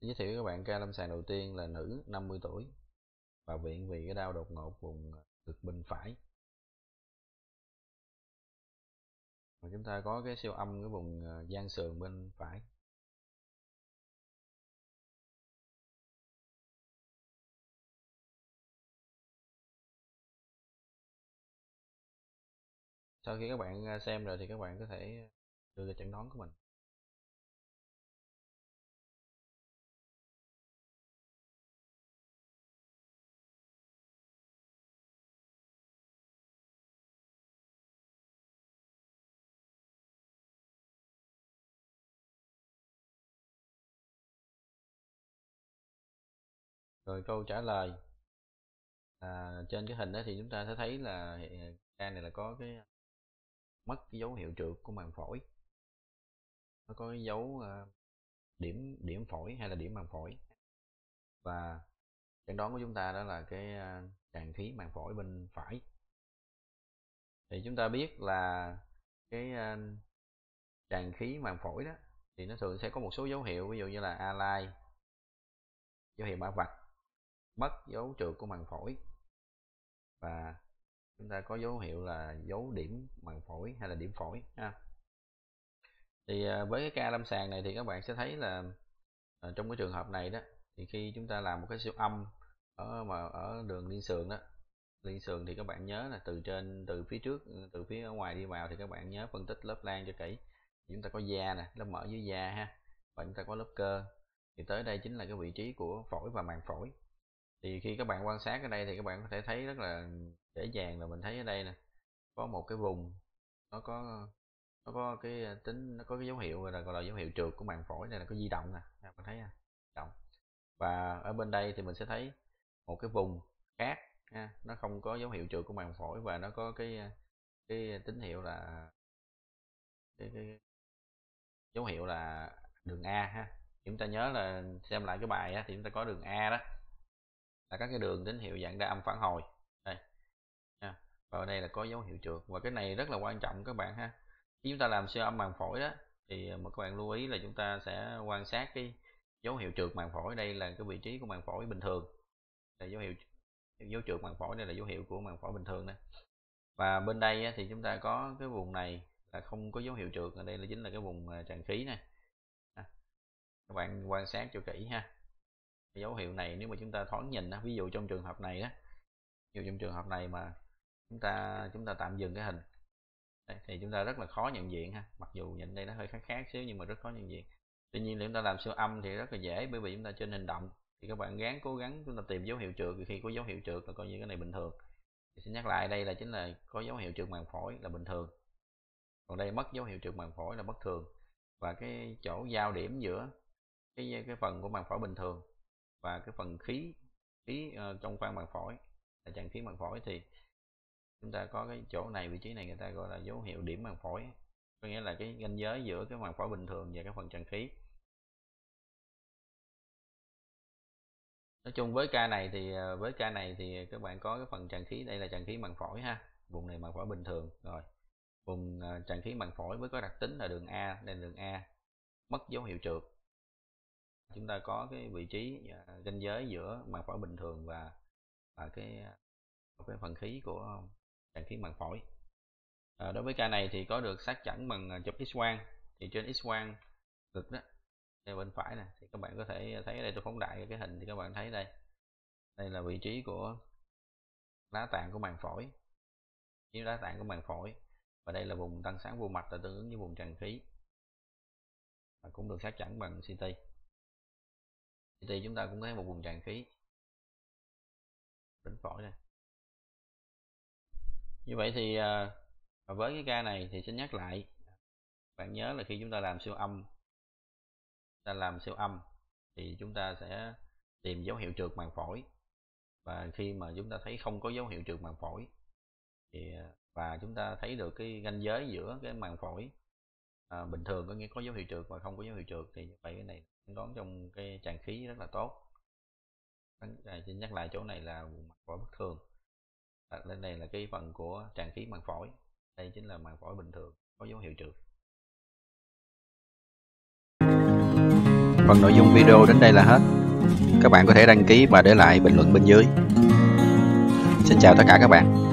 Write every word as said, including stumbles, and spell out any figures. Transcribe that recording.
Giới thiệu với các bạn ca lâm sàng đầu tiên là nữ năm mươi tuổi, vào viện vì cái đau đột ngột vùng ngực bên phải. Và chúng ta có cái siêu âm cái vùng gian sườn bên phải. Sau khi các bạn xem rồi thì các bạn có thể đưa ra chẩn đoán của mình. Rồi câu trả lời à, trên cái hình đó thì chúng ta sẽ thấy là ca này là có cái mất cái dấu hiệu trượt của màng phổi, nó có cái dấu à, điểm điểm phổi hay là điểm màng phổi, và chẩn đoán của chúng ta đó là cái tràn khí màng phổi bên phải. Thì chúng ta biết là cái tràn khí màng phổi đó thì nó thường sẽ có một số dấu hiệu, ví dụ như là a-lai, dấu hiệu mã vạch, mất dấu trượt của màng phổi, và chúng ta có dấu hiệu là dấu điểm màng phổi hay là điểm phổi ha. Thì với cái ca lâm sàng này thì các bạn sẽ thấy là trong cái trường hợp này đó, thì khi chúng ta làm một cái siêu âm ở mà ở đường liên sườn đó, liên sườn thì các bạn nhớ là từ trên từ phía trước từ phía ở ngoài đi vào, thì các bạn nhớ phân tích lớp lan cho kỹ. Chúng ta có da nè, lớp mỡ dưới da ha, và chúng ta có lớp cơ, thì tới đây chính là cái vị trí của phổi và màng phổi. Thì khi các bạn quan sát ở đây thì các bạn có thể thấy rất là dễ dàng là mình thấy ở đây nè có một cái vùng nó có nó có cái tính nó có cái dấu hiệu gọi là, gọi là dấu hiệu trượt của màng phổi này, là có di động nè, các bạn thấy ha, động. Và ở bên đây thì mình sẽ thấy một cái vùng khác ha, nó không có dấu hiệu trượt của màng phổi và nó có cái cái tín hiệu là cái, cái dấu hiệu là đường A ha. Chúng ta nhớ là xem lại cái bài á, thì chúng ta có đường A đó là các cái đường tín hiệu dạng đa âm phản hồi đây ha. Và ở đây là có dấu hiệu trượt, và cái này rất là quan trọng các bạn ha. Khi chúng ta làm siêu âm màng phổi đó thì mà các bạn lưu ý là chúng ta sẽ quan sát cái dấu hiệu trượt màng phổi. Đây là cái vị trí của màng phổi bình thường, là dấu hiệu dấu trượt màng phổi, đây là dấu hiệu của màng phổi bình thường đó. Và bên đây á, thì chúng ta có cái vùng này là không có dấu hiệu trượt, ở đây là chính là cái vùng tràn khí này. Các bạn quan sát cho kỹ ha. Dấu hiệu này nếu mà chúng ta thoáng nhìn, ví dụ trong trường hợp này á, ví dụ trong trường hợp này mà chúng ta chúng ta tạm dừng cái hình đây, thì chúng ta rất là khó nhận diện ha. Mặc dù nhìn đây nó hơi khác khác xíu nhưng mà rất khó nhận diện. Tuy nhiên nếu chúng ta làm siêu âm thì rất là dễ, bởi vì chúng ta trên hình động thì các bạn gắng cố gắng chúng ta tìm dấu hiệu trượt. Khi có dấu hiệu trượt là coi như cái này bình thường. Thì xin nhắc lại đây là chính là có dấu hiệu trượt màng phổi là bình thường. Còn đây mất dấu hiệu trượt màng phổi là bất thường, và cái chỗ giao điểm giữa cái cái phần của màng phổi bình thường và cái phần khí khí uh, trong khoang màng phổi là tràn khí màng phổi, thì chúng ta có cái chỗ này, vị trí này người ta gọi là dấu hiệu điểm màng phổi, có nghĩa là cái ranh giới giữa cái màng phổi bình thường và cái phần tràn khí. Nói chung với ca này thì với ca này thì các bạn có cái phần tràn khí, đây là tràn khí màng phổi ha, vùng này màng phổi bình thường rồi, vùng uh, tràn khí màng phổi với có đặc tính là đường A, đây là đường A mất dấu hiệu trượt. Chúng ta có cái vị trí ranh giới giữa màng phổi bình thường và, và cái, cái phần khí của tràn khí màng phổi. À, đối với ca này thì có được xác chẩn bằng chụp X quang. Thì trên X quang ngực đó, đây bên phải nè, thì các bạn có thể thấy ở đây, tôi phóng đại cái hình thì các bạn thấy đây, đây là vị trí của lá tạng của màng phổi, như lá tạng của màng phổi, và đây là vùng tăng sáng vô mạch là tương ứng với vùng tràn khí, và cũng được xác chẩn bằng xê tê. Thì chúng ta cũng thấy một vùng tràn khí bên phổi này. Như vậy thì với cái ca này thì xin nhắc lại, bạn nhớ là khi chúng ta làm siêu âm, ta làm siêu âm thì chúng ta sẽ tìm dấu hiệu trượt màng phổi, và khi mà chúng ta thấy không có dấu hiệu trượt màng phổi thì và chúng ta thấy được cái ranh giới giữa cái màng phổi à, bình thường, có nghĩa có dấu hiệu trượt và không có dấu hiệu trượt, thì như vậy cái này đoán trong cái tràn khí rất là tốt. À, xin nhắc lại chỗ này là vùng màng phổi bất thường, à, lên đây là cái phần của tràn khí màng phổi, đây chính là màng phổi bình thường có dấu hiệu trượt. Phần nội dung video đến đây là hết. Các bạn có thể đăng ký và để lại bình luận bên dưới. Xin chào tất cả các bạn.